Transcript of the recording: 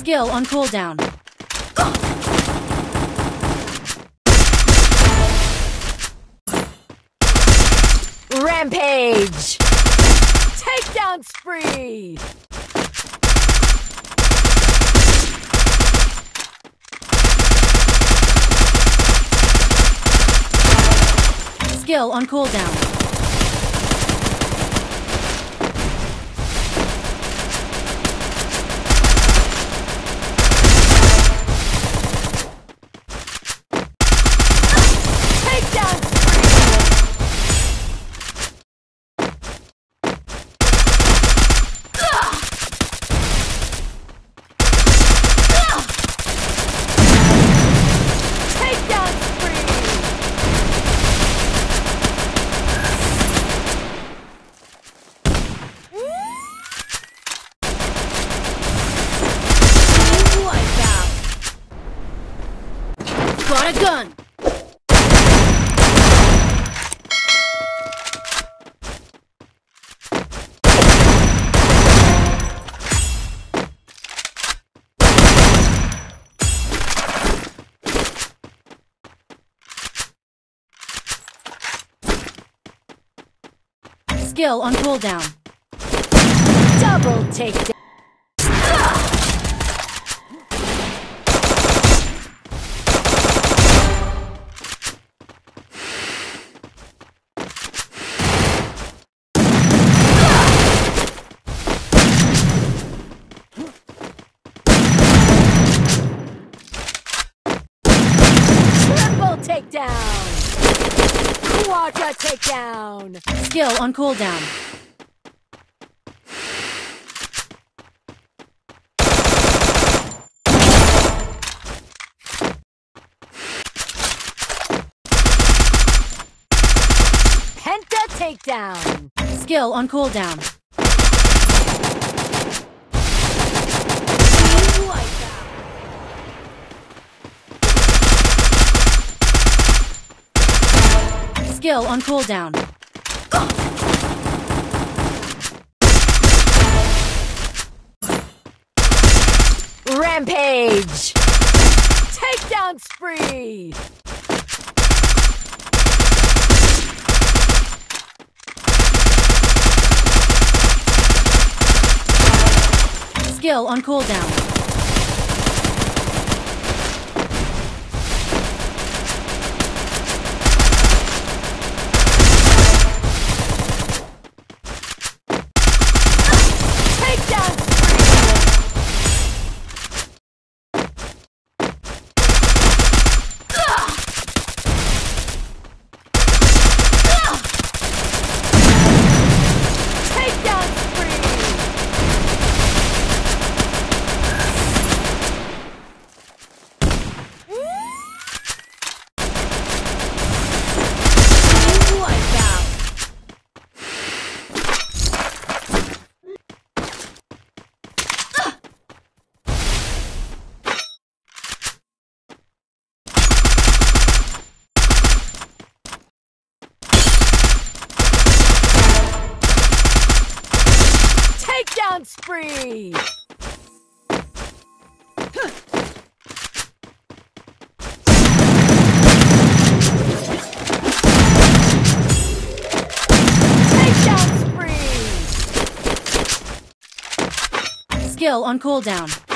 Skill on cooldown. Rampage! Takedown spree! Skill on cooldown. Got a gun! Skill on cooldown. Double takedown. Takedown! Quadra takedown! Skill on cooldown. Penta takedown! Skill on cooldown. Skill on cooldown. Rampage! Takedown spree! Skill on cooldown. Spree! Takedown spree! Skill on cooldown.